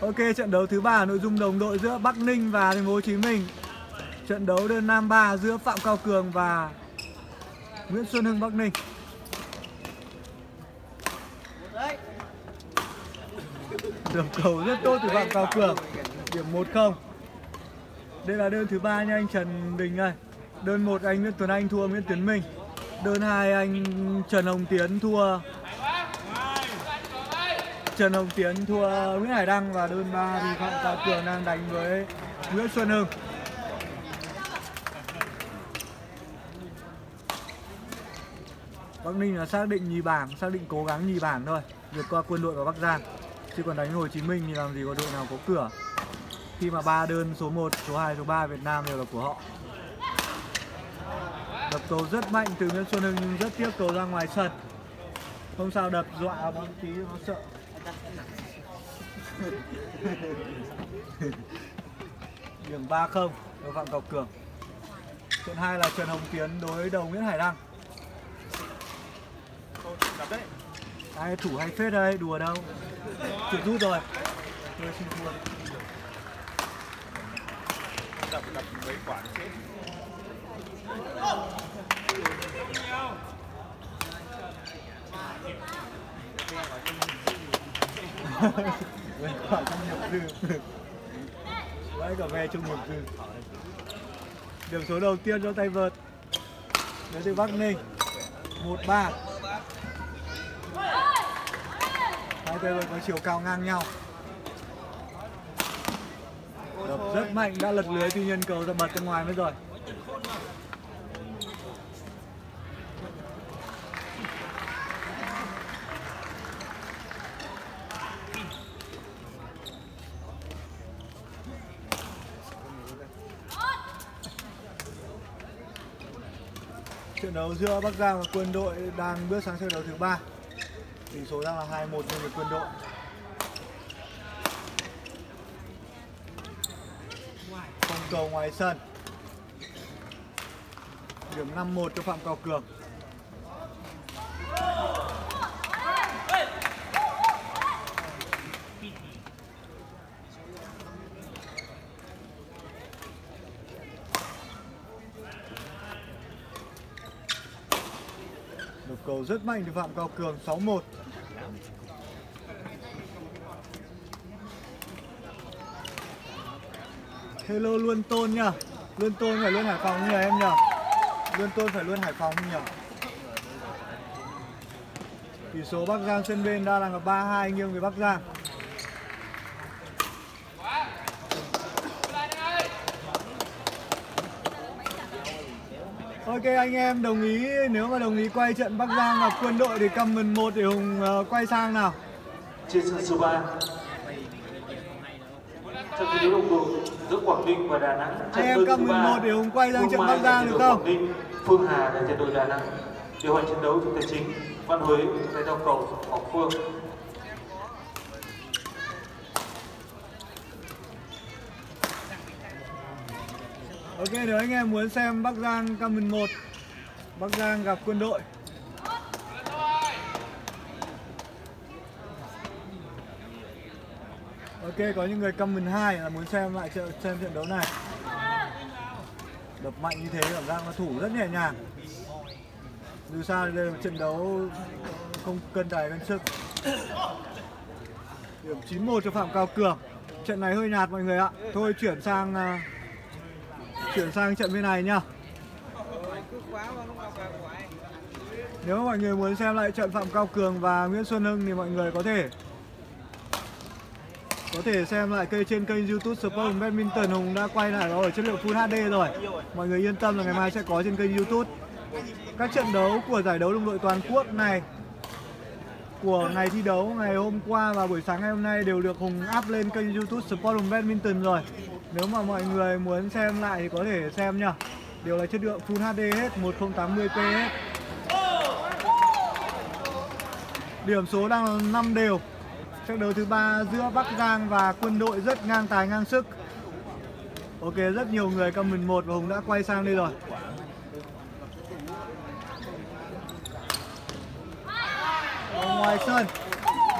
Ok, trận đấu thứ 3 nội dung đồng đội giữa Bắc Ninh và Thành phố Hồ Chí Minh. Trận đấu đơn nam 3 giữa Phạm Cao Cường và Nguyễn Xuân Hưng Bắc Ninh. Điểm cầu rất tốt từ Phạm Cao Cường, điểm 1-0. Đây là đơn thứ 3 nha anh Trần Bình ơi. Đơn 1 anh Nguyễn Tuấn Anh thua Nguyễn Tiến Minh. Đơn 2 anh Trần Hồng Tiến thua Nguyễn Hải Đăng. Và đơn 3 thì Phạm Cao Cường đang đánh với Nguyễn Xuân Hưng. Bắc Ninh là xác định nhì bảng, xác định cố gắng nhì bảng thôi, vượt qua Quân đội và Bắc Giang. Chứ còn đánh Hồ Chí Minh thì làm gì có đội nào có cửa, khi mà ba đơn số 1, số 2, số 3 Việt Nam đều là của họ. Đập cầu rất mạnh từ Nguyễn Xuân Hưng nhưng rất tiếc cầu ra ngoài sân. Không sao, đập dọa bóng tí nó sợ. Điểm 3-0 đối Phạm Cao Cường. Trận 2 là Trần Hồng Tiến đối đầu Nguyễn Hải Đăng. Ai thủ hay phết đây, đùa đâu. Chịu rút rồi. Tôi xin thua. Đập mấy quả chết. Mấy quả trong hiệp dư. Đấy, cả ve trong hiệp dư. Điểm số đầu tiên cho tay vợt đến từ Bắc Ninh, 1-3. Hai tay vợt có chiều cao ngang nhau. Đập rất mạnh, đã lật lưới, tuy nhiên cầu ra bật ra ngoài mất rồi. Trận đấu giữa Bắc Giang và Quân đội đang bước sang trận đấu thứ 3. Tỷ số đang là 2-1 nhưng về Quân đội. Phong cầu ngoài sân. Điểm 5-1 cho Phạm Cao Cường. Đập cầu rất mạnh từ Phạm Cao Cường, 6-1. Hello Luân Tôn nhá. Luân Tôn phải Luân Hải Phòng nhờ em nhờ. Luân Tôn phải Luân Hải Phòng nhờ. Tỷ số Bắc Giang trên bên đang là 3-2 nghiêng về Bắc Giang. Ok anh em đồng ý, nếu mà đồng ý quay trận Bắc Giang và Quân đội thì comment 1 để Hùng quay sang nào. Trên sân số 3. Trận thi đấu cùng giữa Quảng Ninh và Đà Nẵng. Anh em comment 1 để Hùng quay sang trận Bắc Giang được không? Phương Hà là trận đội Đà Nẵng. Điều hành trận đấu trong tài chính Văn Huế tại giao cầu Ngọc Phương. Ok, nếu anh em muốn xem Bắc Giang comment 1, Bắc Giang gặp Quân đội. Ok, có những người comment 2 là muốn xem lại xem trận đấu này. Đập mạnh như thế cảm giác nó thủ rất nhẹ nhàng. Dù sao đây là một trận đấu không cân tài cân sức. Điểm 9-1 cho Phạm Cao Cường. Trận này hơi nhạt mọi người ạ. Thôi chuyển sang trận bên này nhá. Nếu mọi người muốn xem lại trận Phạm Cao Cường và Nguyễn Xuân Hưng thì mọi người có thể xem lại trên kênh YouTube Sport Badminton. Hùng đã quay lại nó ở chất lượng Full HD rồi. Mọi người yên tâm là ngày mai sẽ có trên kênh YouTube. Các trận đấu của giải đấu đồng đội toàn quốc này, của ngày thi đấu ngày hôm qua và buổi sáng ngày hôm nay đều được Hùng up lên kênh YouTube Sport Badminton rồi. Nếu mà mọi người muốn xem lại thì có thể xem nhá. Điều là chất lượng Full HD hết, 1080p hết. Điểm số đang là 5 đều. Trận đấu thứ 3 giữa Bắc Giang và Quân đội rất ngang tài ngang sức. Ok, rất nhiều người comment 1 và Hùng đã quay sang đây rồi. Ở ngoài sân,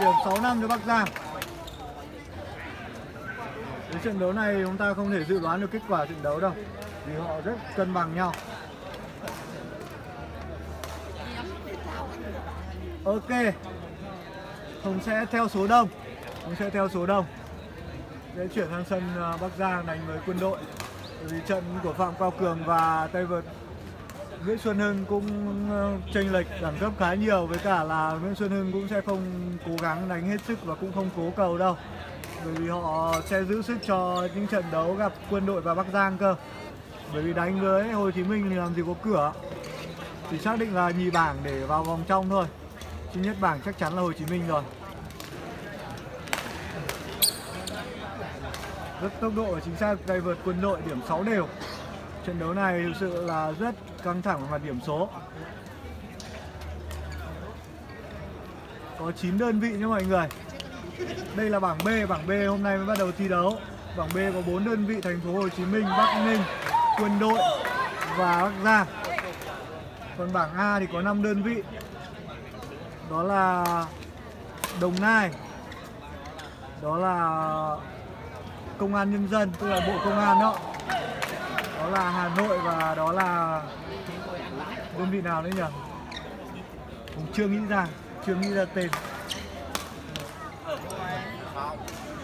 điểm 6-5 cho Bắc Giang. Cái trận đấu này chúng ta không thể dự đoán được kết quả trận đấu đâu, vì họ rất cân bằng nhau. Ok, Hồng sẽ theo số đông. Sẽ chuyển sang sân Bắc Giang đánh với Quân Đội. Vì trận của Phạm Cao Cường và tay vợt Nguyễn Xuân Hưng cũng chênh lệch đẳng cấp khá nhiều, với cả là Nguyễn Xuân Hưng cũng sẽ không cố gắng đánh hết sức và cũng không cố cầu đâu, bởi vì họ sẽ giữ sức cho những trận đấu gặp Quân Đội và Bắc Giang cơ. Bởi vì đánh với Hồ Chí Minh thì làm gì có cửa, chỉ xác định là nhì bảng để vào vòng trong thôi, chứ nhất bảng chắc chắn là Hồ Chí Minh rồi. Rất tốc độ và chính xác tay vợt Quân Đội, điểm 6 đều. Trận đấu này thực sự là rất căng thẳng về mặt điểm số. Có 9 đơn vị nha mọi người. Đây là bảng B, bảng B hôm nay mới bắt đầu thi đấu. Bảng B có 4 đơn vị: Thành phố Hồ Chí Minh, Bắc Ninh, Quân Đội và Bắc Giang. Còn bảng A thì có 5 đơn vị. Đó là Đồng Nai, đó là Công an Nhân dân, tức là Bộ Công an đó, đó là Hà Nội và đó là đơn vị nào đấy nhỉ? Cũng chưa nghĩ ra tên.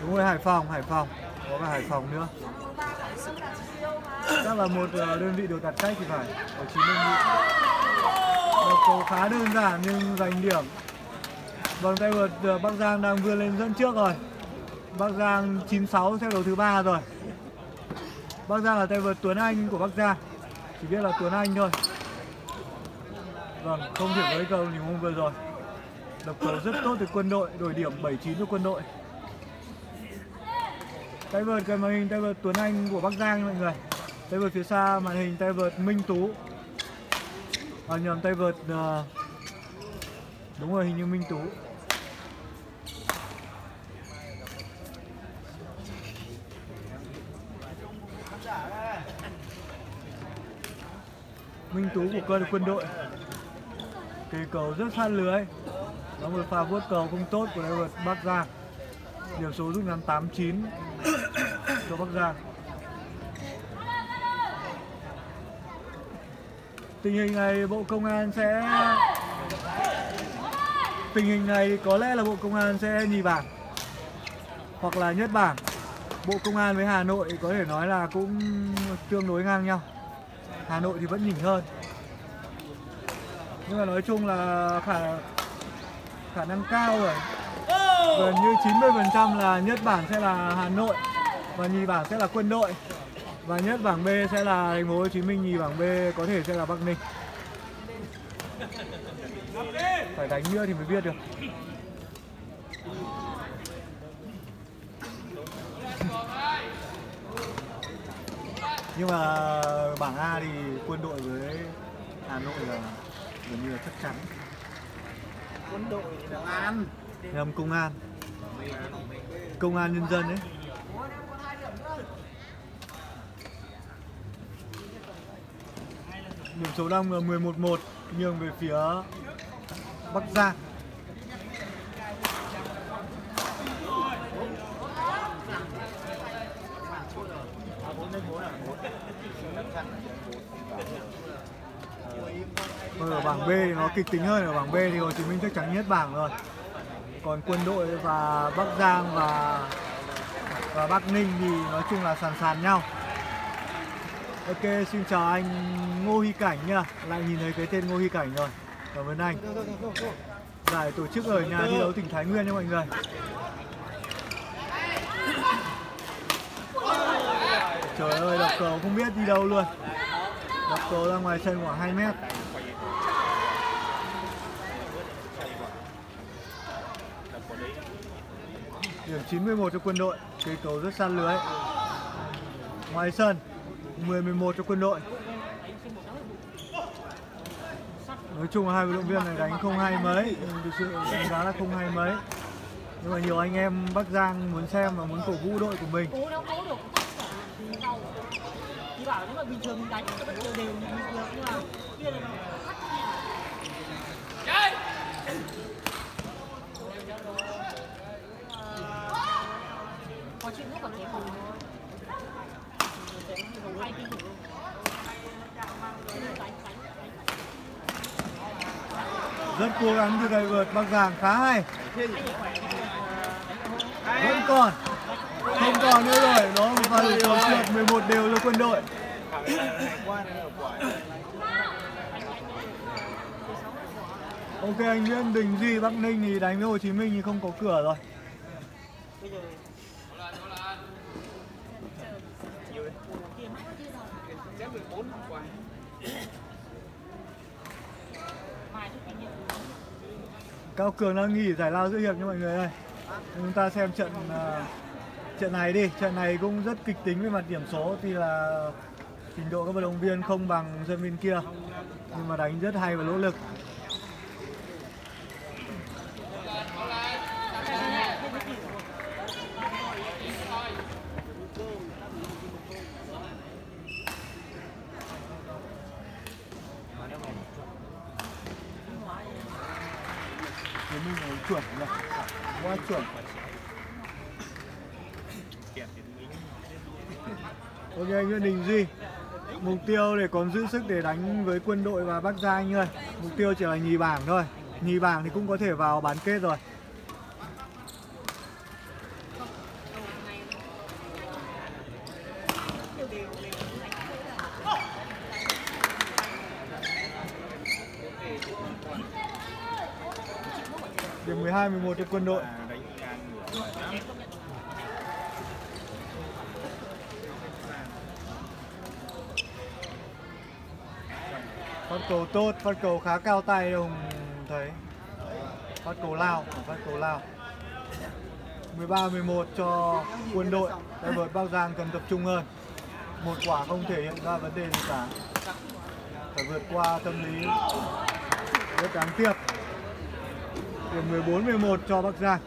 Đúng rồi, Hải Phòng, có cả Hải Phòng nữa. Chắc là một đơn vị được đặt cách thì phải, có 9 đơn vị. Một cầu khá đơn giản nhưng giành điểm. Vòng tay vợt Bắc Giang đang vươn lên dẫn trước rồi. Bắc Giang 96 theo đấu thứ 3 rồi. Bắc Giang là tay vợt Tuấn Anh của Bắc Giang, chỉ biết là Tuấn Anh thôi. Vâng, không thể với cầu nhiều hôm vừa rồi. Đập cầu rất tốt từ Quân Đội, đổi điểm 79 cho Quân Đội. Tay vợt gần màn hình tay vợt Tuấn Anh của Bắc Giang mọi người. Tay vợt phía xa màn hình tay vợt Minh Tú. Nhầm, tay vợt đúng rồi, hình như Minh Tú. Minh Tú của quân đội. Kỳ cầu rất sát lưới. Đó một pha vuốt cầu không tốt của tay vợt Bắc Giang. Điểm số rút ngắn 8-9 cho Bắc Giang. Tình hình này có lẽ là Bộ Công an sẽ nhì bảng hoặc là nhất bảng. Bộ Công an với Hà Nội có thể nói là cũng tương đối ngang nhau. Hà Nội thì vẫn nhỉnh hơn. Nhưng mà nói chung là khả năng cao rồi. Gần như 90% là nhất bảng sẽ là Hà Nội và nhì bảng sẽ là Quân Đội. Và nhất bảng B sẽ là Thành phố Hồ Chí Minh, nhì bảng B có thể sẽ là Bắc Ninh. Phải đánh nữa thì mới biết được. Nhưng mà bảng A thì Quân Đội với Hà Nội là gần như là chắc chắn. Quân Đội thì là An. Nhầm, Công an. Công an Nhân dân đấy. Điểm số đang là 11-1 nhường về phía Bắc Giang. Ở bảng B thì nó kịch tính hơn. Ở bảng B thì Hồ Chí Minh chắc chắn nhất bảng rồi. Còn Quân Đội và Bắc Giang và Bắc Ninh thì nói chung là sàn nhau. Ok, xin chào anh Ngô Huy Cảnh nha. Lại nhìn thấy cái tên Ngô Huy Cảnh rồi. Cảm ơn anh. Giải tổ chức ở nhà thi đấu tỉnh Thái Nguyên nha mọi người. Trời ơi, đập cầu không biết đi đâu luôn. Đập cầu ra ngoài sân khoảng 2 mét. Điểm 91 cho Quân Đội. Cây cầu rất sát lưới. Ngoài sân 10-11 cho Quân Đội. Nói chung là hai vận động viên này đánh không hay mấy, thực sự đánh giá là không hay mấy. Nhưng mà nhiều anh em Bắc Giang muốn xem và muốn cổ vũ đội của mình. Có chuyện rất cố gắng từ ngày vượt Bắc Giang khá hay. Vẫn còn, không còn nữa rồi. Đó là một pha cầu trượt 11 đều cho quân đội. Ok, anh Nguyễn Đình Duy Bắc Ninh thì đánh với Hồ Chí Minh thì không có cửa rồi. Cao Cường đang nghỉ giải lao giữa hiệp nha mọi người ơi. Chúng ta xem trận này đi. Trận này cũng rất kịch tính về mặt điểm số. Thì là trình độ các vận động viên không bằng dân bên kia, nhưng mà đánh rất hay và nỗ lực. Chuẩn nhỉ, quá chuẩn. Ok anh Nguyễn Đình Duy, mục tiêu để còn giữ sức để đánh với quân đội và Bắc Giang anh ơi. Mục tiêu chỉ là nhì bảng thôi, nhì bảng thì cũng có thể vào bán kết rồi. Điểm 12-11 cho quân đội. Phát cầu tốt, phát cầu khá cao tay đồng thấy. Phát cầu lao, phát cầu lao. 13-11 cho quân đội. Tay vợt Bắc Giang cần tập trung hơn. Một quả không thể hiện ra vấn đề gì cả. Phải vượt qua tâm lý rất đáng tiếc. Điểm 14-11 cho Bắc Giang,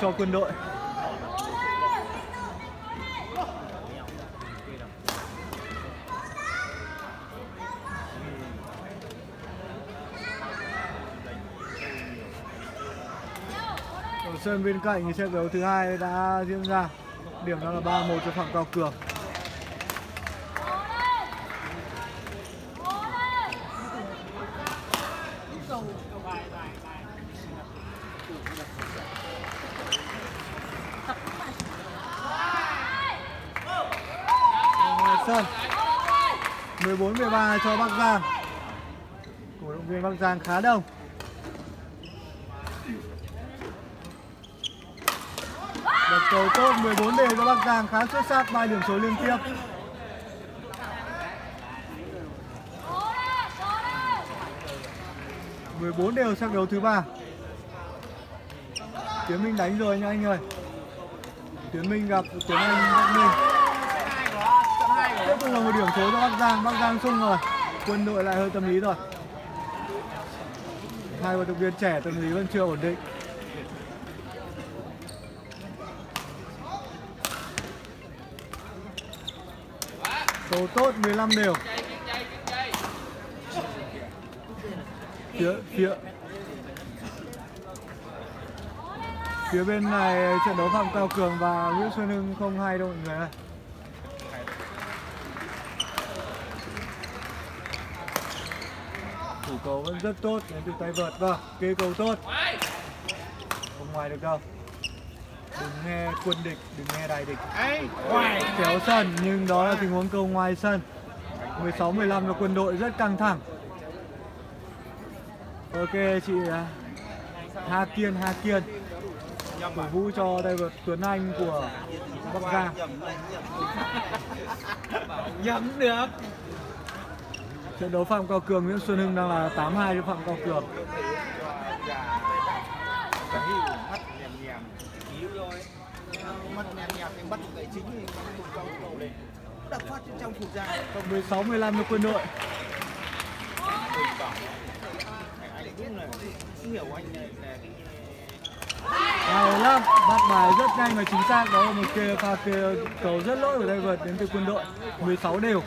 cho quân đội. Ở sân bên cạnh thì trận đấu thứ hai đã diễn ra. Điểm đó là 3-1 cho Phạm Cao Cường. Sơn 14-13 cho Bắc Giang. Cổ động viên Bắc Giang khá đông. Đợt cầu tốt 14 đều cho Bắc Giang khá xuất sắc, 3 điểm số liên tiếp. Mười 14 đều sang đấu thứ 3. Tiến Minh đánh rồi nha anh ơi. Tiến Minh gặp Tuấn Anh Bắc Ninh. Tiếp tục là một điểm số cho Bắc Giang. Bắc Giang xung rồi, quân đội lại hơi tâm lý rồi. Hai vận động viên trẻ tâm lý vẫn chưa ổn định. Cầu tốt 15 đều. Phía bên này trận đấu Phạm Cao Cường và Nguyễn Xuân Hưng không hay đâu mọi người ơi. Thủ cầu vẫn rất tốt, đến từ tay vợt vào, kê cầu tốt. Không ngoài được đâu. Đừng nghe quân địch, đừng nghe đại địch. Kéo sân, nhưng đó là tình huống cầu ngoài sân. 16-15 là quân đội rất căng thẳng. Ok chị Hà Kiên. Cổ vũ cho tay vợt Tuấn Anh của Bắc Giang. Nhấm được. Trận đấu Phạm Cao Cường Nguyễn Xuân Hưng đang là 8-2 cho Phạm Cao Cường. Cộng 16-15 cho quân đội. Bắt bài rất nhanh và chính xác, đó là một pha cầu rất lỗi của tay vợt đến từ quân đội. 16 đều.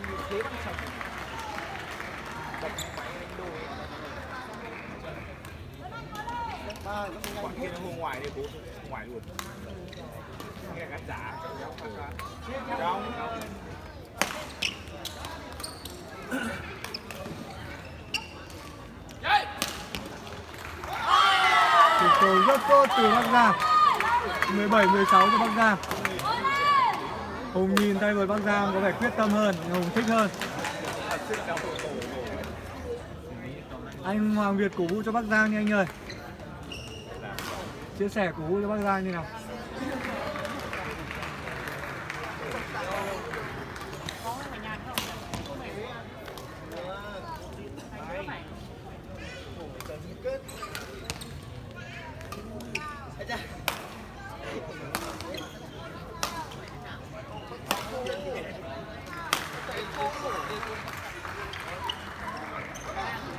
Cô từ Bắc Giang, 17-16 của Bắc Giang. Hùng nhìn tay với Bắc Giang có vẻ quyết tâm hơn, Hùng thích hơn. Anh Hoàng Việt cổ vũ cho Bắc Giang nha anh ơi. Chia sẻ cổ vũ cho Bắc Giang như nào.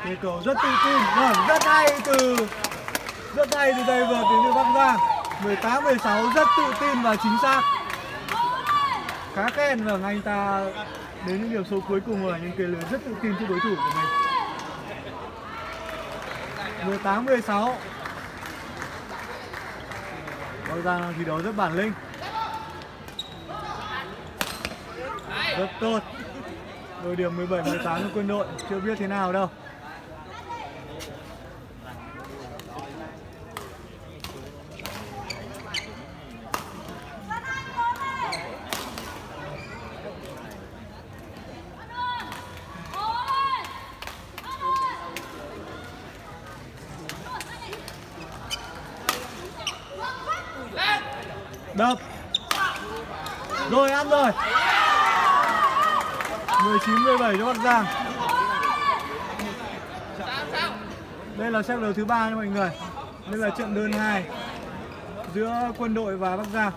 Đề cầu rất tự tin, rất hay từ đây vượt đến từ Bắc Giang. 18-16 rất tự tin và chính xác. Khá khen, và anh ta đến những điểm số cuối cùng là những cái lưới rất tự tin trước đối thủ của mình. 18-16. Bắc Giang thi đấu rất bản lĩnh, rất tốt. Ở điểm 17-18 của Quân đội chưa biết thế nào đâu. Đập. Rồi ăn rồi. 19-17 cho Bắc Giang. Đây là set đấu thứ 3 nha mọi người. Đây là trận đơn 2 giữa Quân đội và Bắc Giang.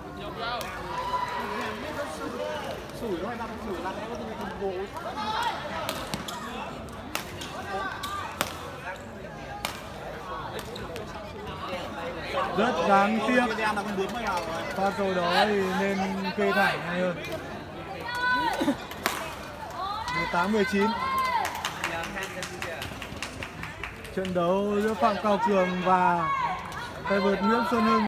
Rất đáng tiếc. Pha cầu đó thì nên kê thải ngay hơn. 18-19. Trận đấu giữa Phạm Cao Cường và tay vợt Nguyễn Xuân Hưng